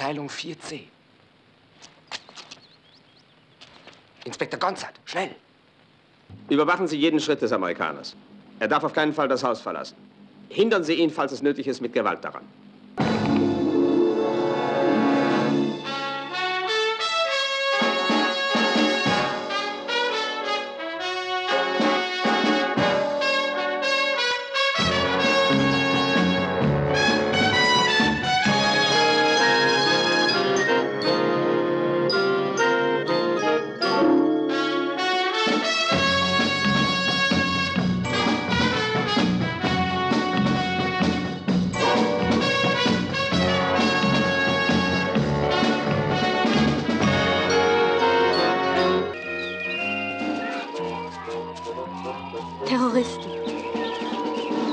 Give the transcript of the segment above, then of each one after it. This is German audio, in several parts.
Abteilung 4C. Inspektor Gonzart, schnell! Überwachen Sie jeden Schritt des Amerikaners. Er darf auf keinen Fall das Haus verlassen. Hindern Sie ihn, falls es nötig ist, mit Gewalt daran. Terroristen.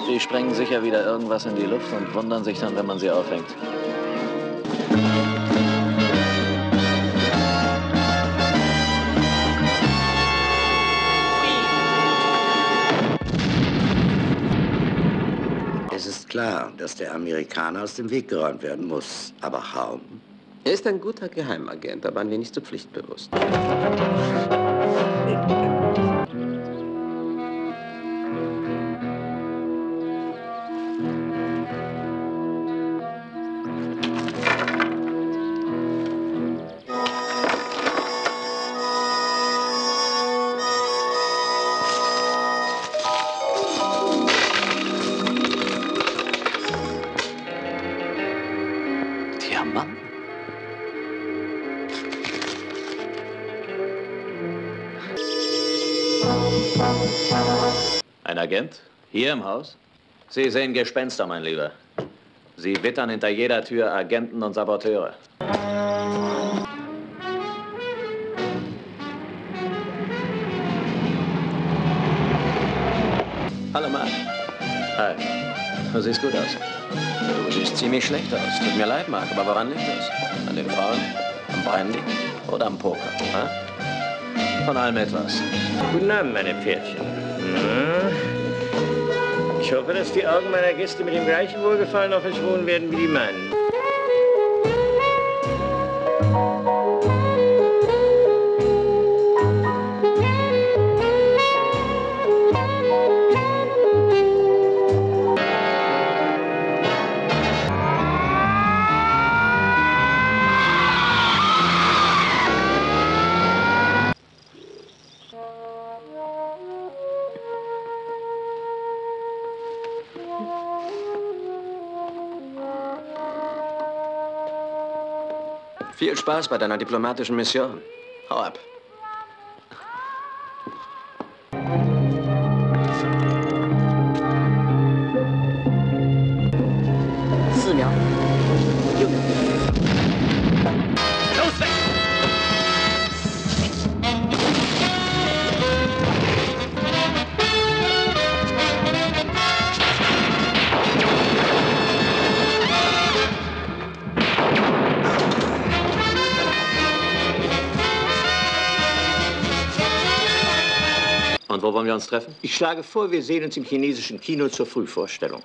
Die sprengen sicher wieder irgendwas in die Luft und wundern sich dann, wenn man sie aufhängt. Es ist klar, dass der Amerikaner aus dem Weg geräumt werden muss. Aber kaum. Er ist ein guter Geheimagent, aber ein wenig zu pflichtbewusst. Mann. Ein Agent? Hier im Haus? Sie sehen Gespenster, mein Lieber. Sie wittern hinter jeder Tür Agenten und Saboteure. Hallo, Mann. Hi. Du siehst gut aus. Du siehst ziemlich schlecht aus. Tut mir leid, Mark, aber woran liegt es? An den Frauen? Am Breinlick? Oder am Poker? Hä? Von allem etwas. Guten Abend, meine Pferdchen. Ich hoffe, dass die Augen meiner Gäste mit dem gleichen Wohlgefallen auf euch ruhen werden wie die meinen. Viel Spaß bei deiner diplomatischen Mission. Hau ab. Und wo wollen wir uns treffen? Ich schlage vor, wir sehen uns im chinesischen Kino zur Frühvorstellung.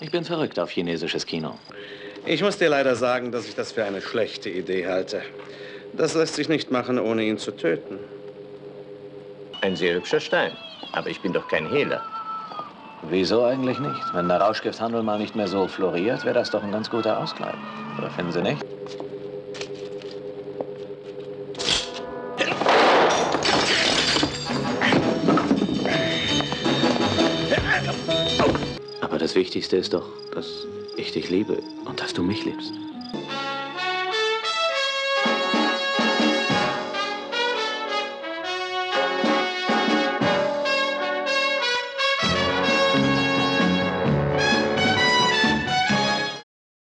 Ich bin verrückt auf chinesisches Kino. Ich muss dir leider sagen, dass ich das für eine schlechte Idee halte. Das lässt sich nicht machen, ohne ihn zu töten. Ein sehr hübscher Stein. Aber ich bin doch kein Hehler. Wieso eigentlich nicht? Wenn der Rauschgifthandel mal nicht mehr so floriert, wäre das doch ein ganz guter Ausgleich. Oder finden Sie nicht? Das Wichtigste ist doch, dass ich dich liebe und dass du mich liebst.